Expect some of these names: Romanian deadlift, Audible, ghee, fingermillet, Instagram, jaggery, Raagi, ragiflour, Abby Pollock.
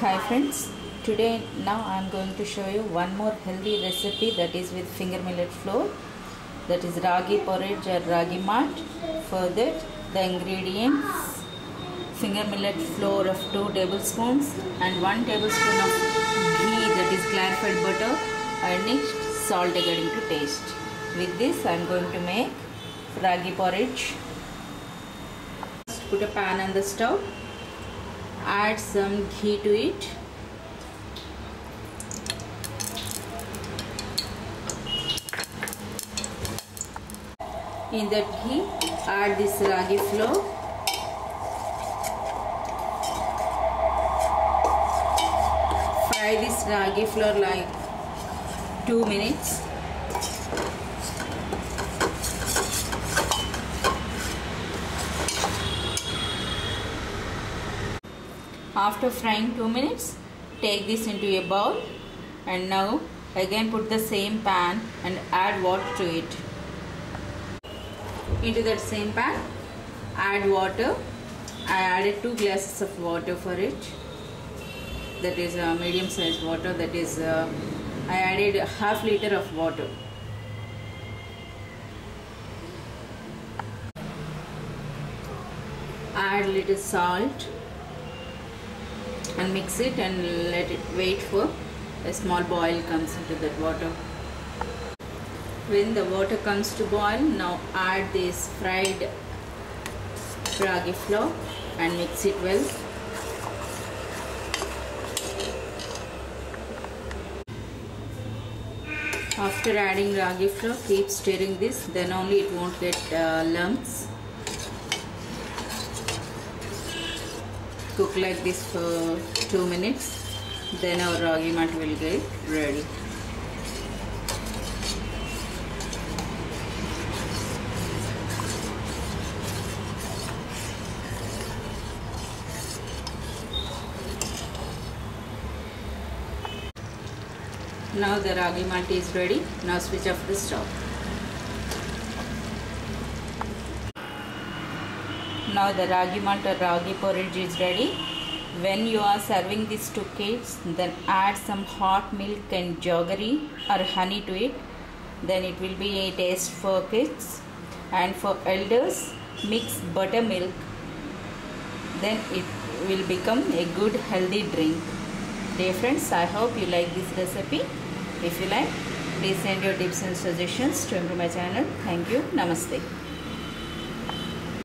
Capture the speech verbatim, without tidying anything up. Hi friends, today now I am going to show you one more healthy recipe that is with finger millet flour, that is ragi porridge or ragi malt. For that, the ingredients: finger millet flour of two tablespoons and one tablespoon of ghee, that is clarified butter, and next salt according to taste. With this I am going to make ragi porridge. First put a pan on the stove. Add some ghee to it. In that ghee, add this ragi flour. Fry this ragi flour like two minutes. After frying two minutes, take this into a bowl, and now again put the same pan and add water to it. Into that same pan, add water. I added two glasses of water for it. That is uh, medium sized water. That is uh, I added half liter of water. Add little salt. And mix it and let it wait for a small boil comes into that water. When the water comes to boil, now add this fried ragi flour and mix it well. After adding ragi flour, keep stirring this, then only it won't get uh, lumps. Cook like this for two minutes, then our ragi malt will get ready. Now the ragi malt is ready. Now switch off the stove. Now the ragi malt or ragi porridge is ready. When you are serving this to kids, then add some hot milk and jaggery or honey to it. Then it will be a taste for kids. And for elders, mix buttermilk. Then it will become a good healthy drink. Dear friends, I hope you like this recipe. If you like, please send your tips and suggestions to my channel. Thank you. Namaste.